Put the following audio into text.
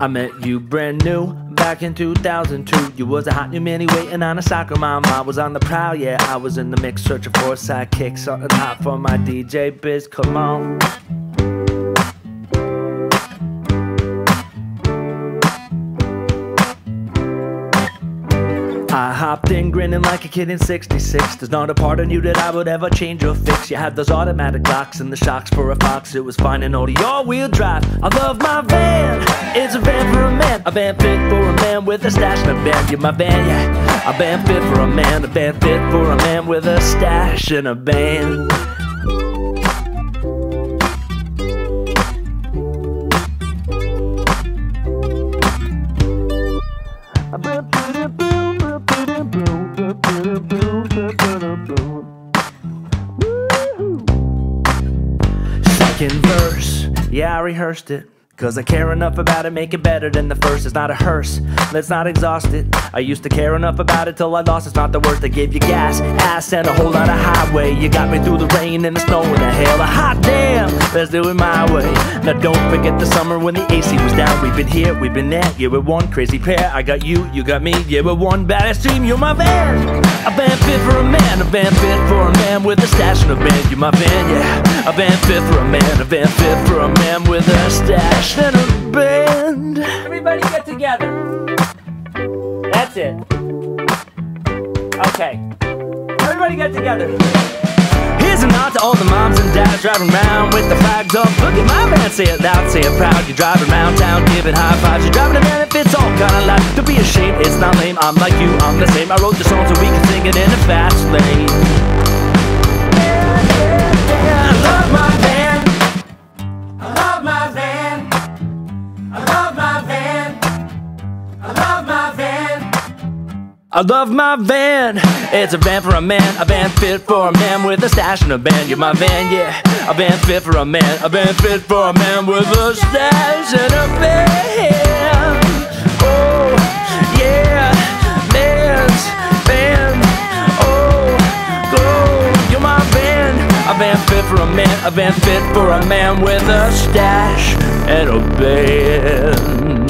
I met you brand new back in 2002. You was a hot new mini waiting on a soccer mom. I was on the prowl, yeah, I was in the mix, searching for a sidekick, something hot for my DJ biz. Come on. I hopped in grinning like a kid in 66. There's not a part of you that I would ever change or fix. You had those automatic locks and the shocks for a fox. It was fine and all your wheel drive. I love my van. It's a van for a man. A van fit for a man with a stash. And a van, you're my van, yeah. A van fit for a man. A van fit for a man with a stash and a van. Second verse, yeah, I rehearsed it, 'cause I care enough about it, make it better than the first. It's not a hearse, let's not exhaust it. I used to care enough about it till I lost. It's not the worst, I gave you gas, ass, and a whole lot of highway. You got me through the rain and the snow and the hail. A hot damn, let's do it my way. Now don't forget the summer when the AC was down. We've been here, we've been there, yeah, we're one crazy pair. I got you, you got me, yeah, we're one badass team. You're my van, a van fit for a man. A van fit for a man with a stash and a van. You're my van, yeah, a van fit for a man. A van fit for a man with a stash and a band. Everybody get together. That's it. Okay. Everybody get together. Here's a nod to all the moms and dads driving around with the flags up. Look at my man, say it loud, say it proud. You're driving around town, giving high fives. You're driving a man that fits all kind of life. Don't be ashamed, it's not lame. I'm like you, I'm the same. I wrote this song so we can sing it in a fast lane. Yeah, I love my band. I love my band. I love my van. It's a van for a man. A van fit for a man with a stash and a band. You're my van, yeah. A van fit for a man. A van fit for a man with a stash and a band. Oh, yeah. Vans, van. Oh, go. You're my van. A van fit for a man. A van fit for a man with a stash and a band.